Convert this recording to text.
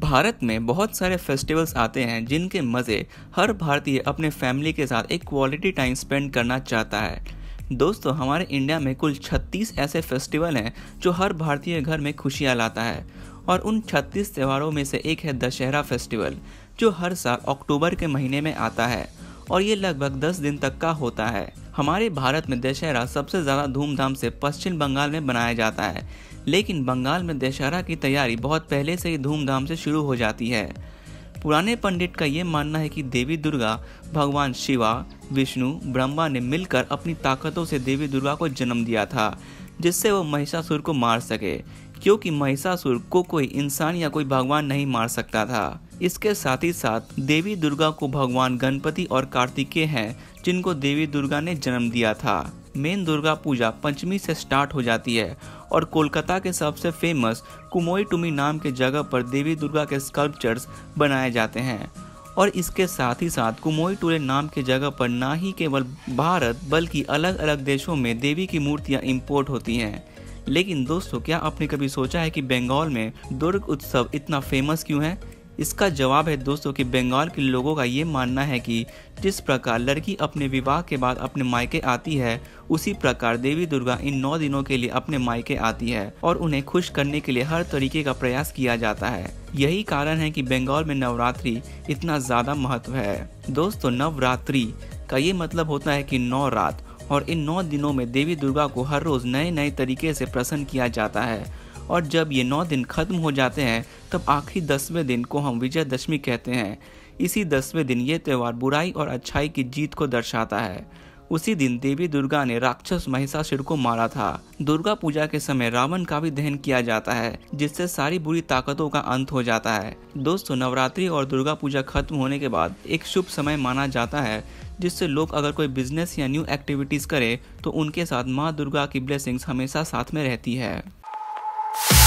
भारत में बहुत सारे फेस्टिवल्स आते हैं जिनके मज़े हर भारतीय अपने फैमिली के साथ एक क्वालिटी टाइम स्पेंड करना चाहता है। दोस्तों, हमारे इंडिया में कुल 36 ऐसे फेस्टिवल हैं जो हर भारतीय घर में खुशियाँ लाता है और उन 36 त्योहारों में से एक है दशहरा फेस्टिवल, जो हर साल अक्टूबर के महीने में आता है और ये लगभग 10 दिन तक का होता है। हमारे भारत में दशहरा सबसे ज़्यादा धूमधाम से पश्चिम बंगाल में मनाया जाता है, लेकिन बंगाल में दशहरा की तैयारी बहुत पहले से ही धूमधाम से शुरू हो जाती है। पुराने पंडित का ये मानना है कि देवी दुर्गा, भगवान शिवा, विष्णु, ब्रह्मा ने मिलकर अपनी ताकतों से देवी दुर्गा को जन्म दिया था, जिससे वो महिषासुर को मार सके, क्योंकि महिषासुर को कोई इंसान या कोई भगवान नहीं मार सकता था। इसके साथ ही साथ देवी दुर्गा को भगवान गणपति और कार्तिकेय हैं, जिनको देवी दुर्गा ने जन्म दिया था। मेन दुर्गा पूजा पंचमी से स्टार्ट हो जाती है और कोलकाता के सबसे फेमस कुमोईटुमी नाम के जगह पर देवी दुर्गा के स्कल्पचर्स बनाए जाते हैं। और इसके साथ ही साथ कुमोईटुली नाम के जगह पर ना ही केवल भारत बल्कि अलग अलग देशों में देवी की मूर्तियां इंपोर्ट होती हैं। लेकिन दोस्तों, क्या आपने कभी सोचा है कि बंगाल में दुर्ग उत्सव इतना फेमस क्यों है? इसका जवाब है दोस्तों कि बंगाल के लोगों का ये मानना है कि जिस प्रकार लड़की अपने विवाह के बाद अपने मायके आती है, उसी प्रकार देवी दुर्गा इन 9 दिनों के लिए अपने मायके आती है और उन्हें खुश करने के लिए हर तरीके का प्रयास किया जाता है। यही कारण है कि बंगाल में नवरात्रि इतना ज़्यादा महत्व है। दोस्तों, नवरात्रि का ये मतलब होता है कि 9 रात और इन 9 दिनों में देवी दुर्गा को हर रोज़ नए नए तरीके से प्रसन्न किया जाता है और जब ये 9 दिन खत्म हो जाते हैं तब आखिरी 10वें दिन को हम विजयदशमी कहते हैं। इसी 10वें दिन ये त्यौहार बुराई और अच्छाई की जीत को दर्शाता है। उसी दिन देवी दुर्गा ने राक्षस महिषासुर को मारा था। दुर्गा पूजा के समय रावण का भी दहन किया जाता है, जिससे सारी बुरी ताकतों का अंत हो जाता है। दोस्तों, नवरात्रि और दुर्गा पूजा खत्म होने के बाद एक शुभ समय माना जाता है, जिससे लोग अगर कोई बिजनेस या न्यू एक्टिविटीज करे तो उनके साथ माँ दुर्गा की ब्लेसिंग्स हमेशा साथ में रहती है।